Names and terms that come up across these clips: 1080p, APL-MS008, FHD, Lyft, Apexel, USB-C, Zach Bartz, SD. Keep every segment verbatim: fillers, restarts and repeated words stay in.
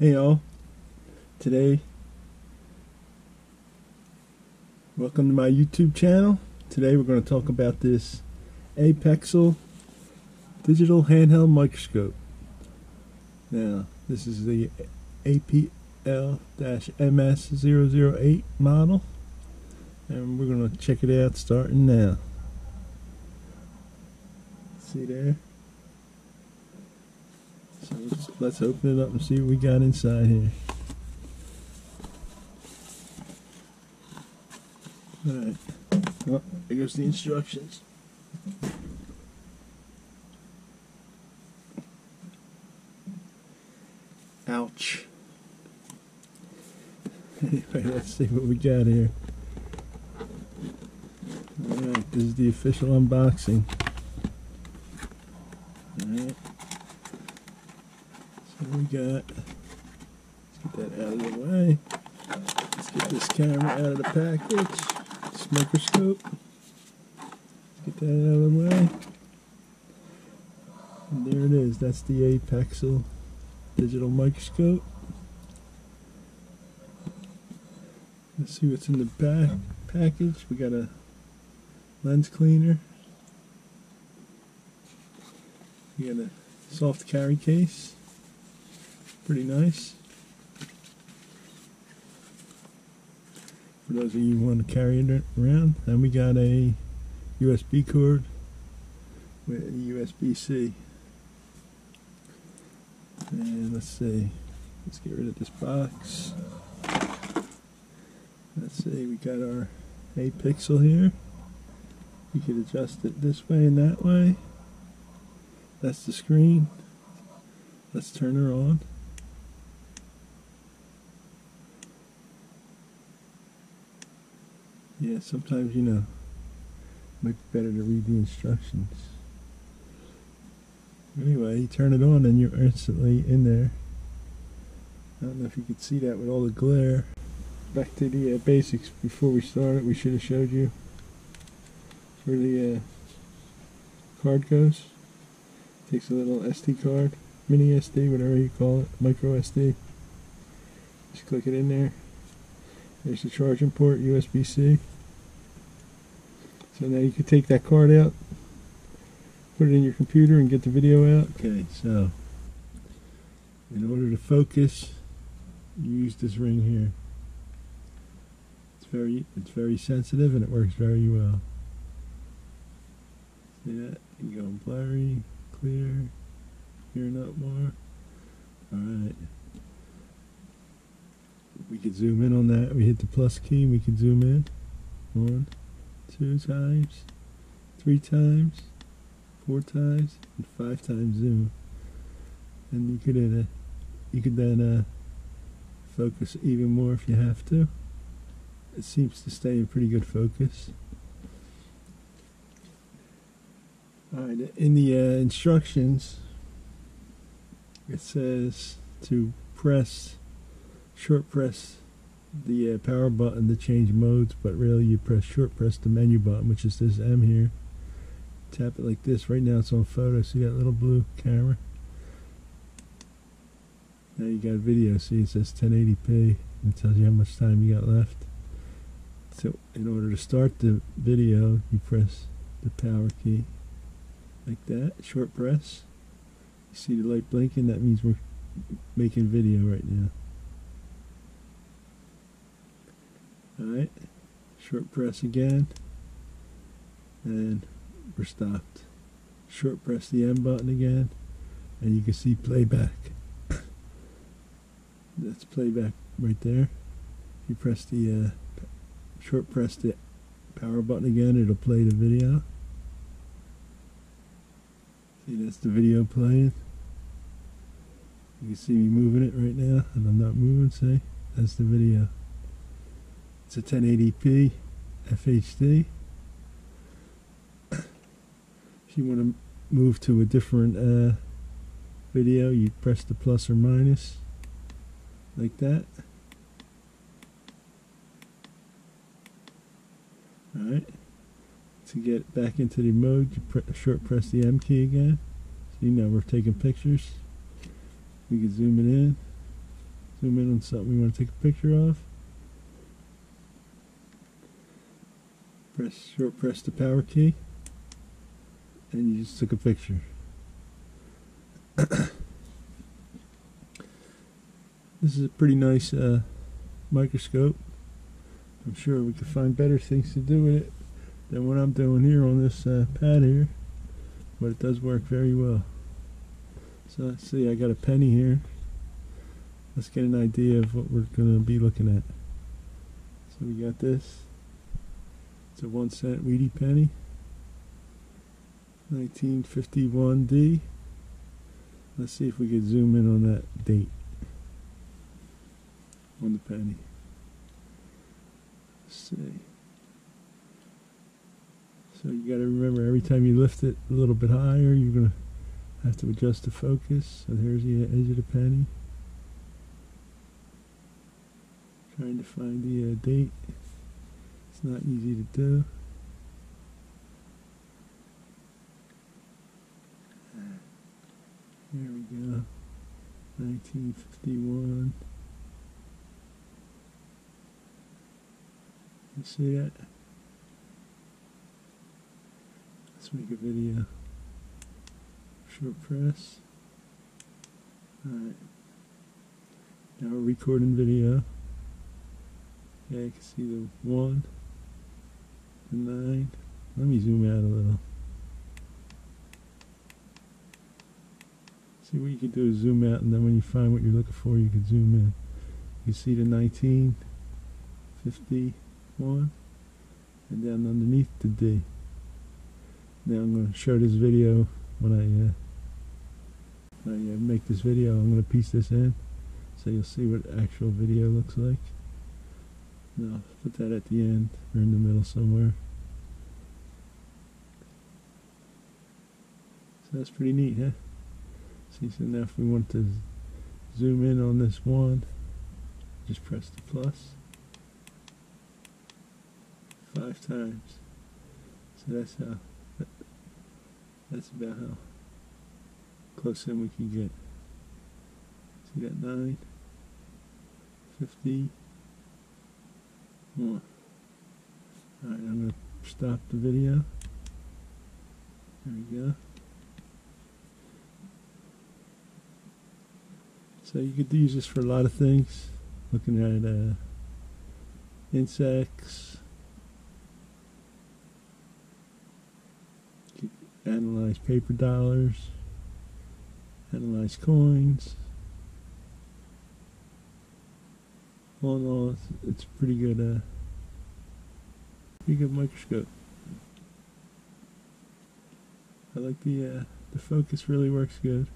Hey y'all, today, welcome to my YouTube channel. Today we're going to talk about this Apexel digital handheld microscope. Now, this is the A P L M S zero zero eight model, and we're going to check it out starting now. See there? So let's, let's open it up and see what we got inside here. Alright, well, there goes the instructions. Ouch. Anyway, let's see what we got here. Alright, this is the official unboxing. Alright. We got, let's get that out of the way, let's get this camera out of the package, this microscope, let's get that out of the way, and there it is, that's the Apexel digital microscope. Let's see what's in the back package. We got a lens cleaner, we got a soft carry case. Pretty nice. For those of you who want to carry it around. And we got a U S B cord with U S B C. And let's see. Let's get rid of this box. Let's see. We got our Apexel here. You can adjust it this way and that way. That's the screen. Let's turn her on. Yeah, sometimes, you know, it might be better to read the instructions. Anyway, you turn it on and you're instantly in there. I don't know if you could see that with all the glare. Back to the uh, basics before we started, we should have showed you where the uh, card goes. It takes a little S D card, mini S D, whatever you call it, micro S D. Just click it in there. There's the charging port, U S B C. So now you can take that card out, put it in your computer, and get the video out. Okay, so in order to focus, you use this ring here. It's very, it's very sensitive, and it works very well. See that? You go blurry, clear, clearing up more. All right. We could zoom in on that. We hit the plus key. We can zoom in one, two times, three times, four times, and five times zoom. And you could uh, you could then uh, focus even more if you have to. It seems to stay in pretty good focus. All right. In the uh, instructions, it says to press. Short press the uh, power button to change modes, but really you press short press the menu button, which is this M here. Tap it like this. Right now it's on photo. See that little blue camera? Now you got video. See, it says ten eighty p and tells you how much time you got left. So in order to start the video, you press the power key like that. Short press. You see the light blinking? That means we're making video right now. Alright, short press again, and we're stopped. Short press the M button again, and you can see playback. That's playback right there. You press the, uh, short press the power button again, it'll play the video. See, that's the video playing. You can see me moving it right now, and I'm not moving, see? That's the video. It's a ten eighty p F H D. If you want to move to a different uh, video, you press the plus or minus like that. Alright. To get back into the mode, you pre short press the M key again. See, now we're taking pictures. We can zoom it in. zoom in on something we want to take a picture of. Press, short press the power key, and you just took a picture. This is a pretty nice uh, microscope. I'm sure we could find better things to do with it than what I'm doing here on this uh, pad here, but it does work very well. So let's see, I got a penny here. Let's get an idea of what we're going to be looking at. So we got this. It's a one cent Wheatie penny. nineteen fifty-one D. Let's see if we can zoom in on that date on the penny. Let's see. So you got to remember, every time you lift it a little bit higher, you're going to have to adjust the focus. So there's the edge of the penny. Trying to find the uh, date. It's not easy to do. There we go, nineteen fifty-one. You see that? Let's make a video. Short press. Alright. Now we're recording video. Yeah, you can see the one, the nine. Let me zoom out a little. See, what you can do is zoom out, and then when you find what you're looking for, you can zoom in. You see the nineteen fifty-one, and down underneath the D. Now I'm going to show this video when I, uh, when I uh, make this video. I'm going to piece this in, so you'll see what actual video looks like. Now I'll put that at the end or in the middle somewhere. So that's pretty neat, huh? See, so now if we want to zoom in on this one, just press the plus five times. So that's how, that's about how close in we can get. See that nine, fifty, one. All right, I'm going to stop the video. There we go. So you could use this for a lot of things, looking at uh, insects, you could analyze paper dollars, analyze coins. All in all, it's, it's a pretty good, uh, pretty good microscope. I like the, uh, the focus really works good.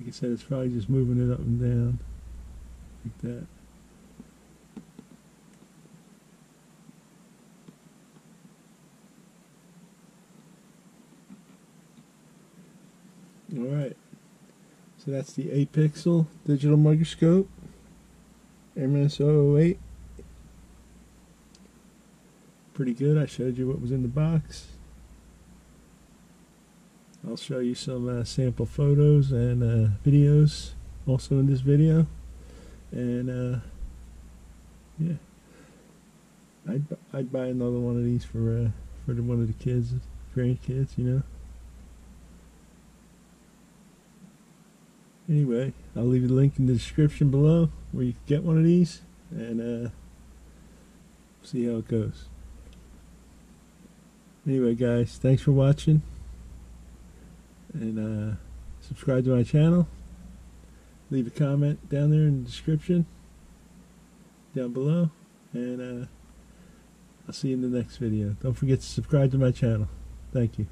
Like I said, it's probably just moving it up and down like that. Alright, so that's the Apexel digital microscope, A P L M S zero zero eight. Pretty good. I showed you what was in the box. I'll show you some uh, sample photos and uh, videos also in this video, and uh, yeah, I'd, I'd buy another one of these for uh, for one of the kids, grandkids, you know. Anyway, I'll leave a link in the description below where you can get one of these and uh, see how it goes. Anyway guys, thanks for watching. And uh, subscribe to my channel. Leave a comment down there in the description, down below. And uh, I'll see you in the next video. Don't forget to subscribe to my channel. Thank you.